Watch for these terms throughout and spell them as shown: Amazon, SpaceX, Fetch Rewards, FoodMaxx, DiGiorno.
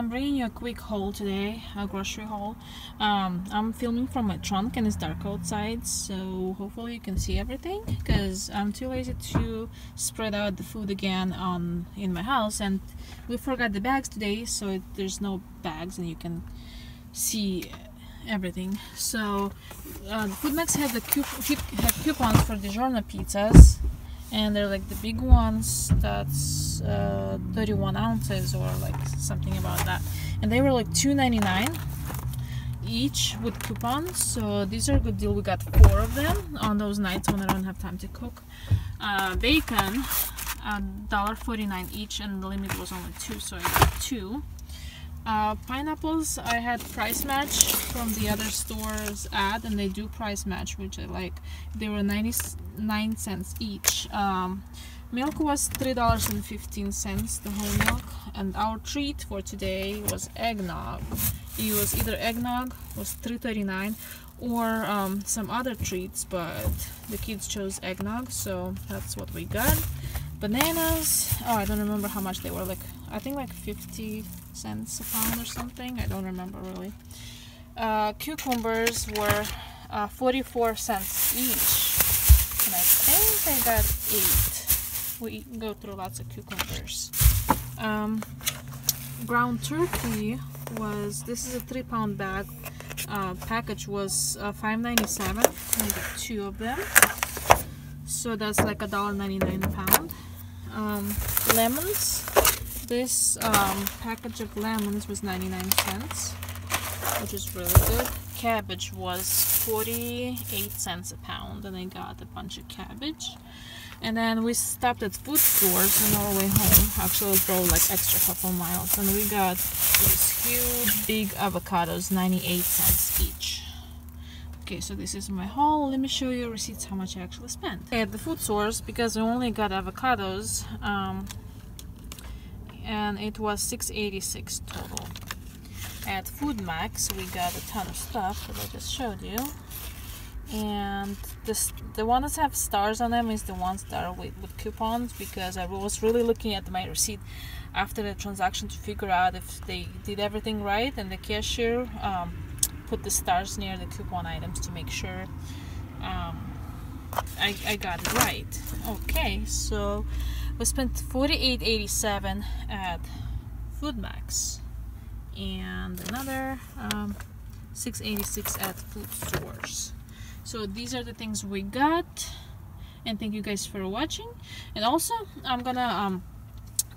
I'm bringing you a quick haul today, a grocery haul. I'm filming from my trunk and it's dark outside, so hopefully you can see everything, because I'm too lazy to spread out the food again in my house. And we forgot the bags today, so there's no bags and you can see everything. So FoodMaxx have the coupons for DiGiorno pizzas, and they're like the big ones that's 31 ounces or like something about that, and they were like $2.99 each with coupons, so these are a good deal. We got 4 of them on those nights when I don't have time to cook. Bacon, $1.49 each, and the limit was only 2, so I got 2. Pineapples, I had price match from the other store's ad, and they do price match, which I like. They were 99 cents each. Milk was $3.15, the whole milk. And our treat for today was eggnog. It was either eggnog was $3.39 or some other treats, but the kids chose eggnog, so that's what we got. Bananas, oh, I don't remember how much they were, like I think like 50 cents a pound or something, I don't remember really. Cucumbers were 44 cents each, and I think I got 8. We go through lots of cucumbers. Ground turkey was, this is a 3-pound bag, package was $5.97, and I got 2 of them, so that's like $1.99 a pound. Lemons, this package of lemons was 99 cents, which is really good. Cabbage was 48 cents a pound, and I got a bunch of cabbage. And then we stopped at food stores on our way home. Actually, I drove like extra couple miles, and we got these huge big avocados, 98 cents each. Okay, so this is my haul. Let me show you receipts how much I actually spent. Okay, at the food stores, because I only got avocados, and it was $6.86 total. At FoodMaxx, we got a ton of stuff that I just showed you, and the ones that have stars on them is the ones that are with coupons, because I was really looking at my receipt after the transaction to figure out if they did everything right, and the cashier put the stars near the coupon items to make sure I got it right. Okay, so we spent $48.87 at FoodMaxx, and another $6.86 at food stores. So these are the things we got, and thank you guys for watching. And also, I'm gonna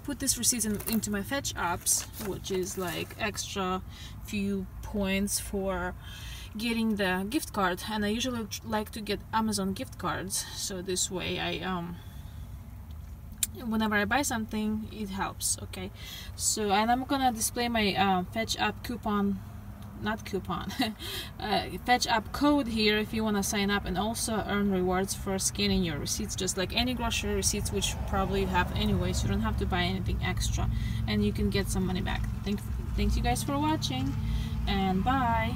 put this receipt into my Fetch apps, which is like extra few points for getting the gift card, and I usually like to get Amazon gift cards, so this way I whenever I buy something it helps. Okay, so, and I'm gonna display my Fetch app Fetch app code here if you want to sign up and also earn rewards for scanning your receipts, just like any grocery receipts, which probably you have anyway, so you don't have to buy anything extra, and you can get some money back. Thank you guys for watching, and bye.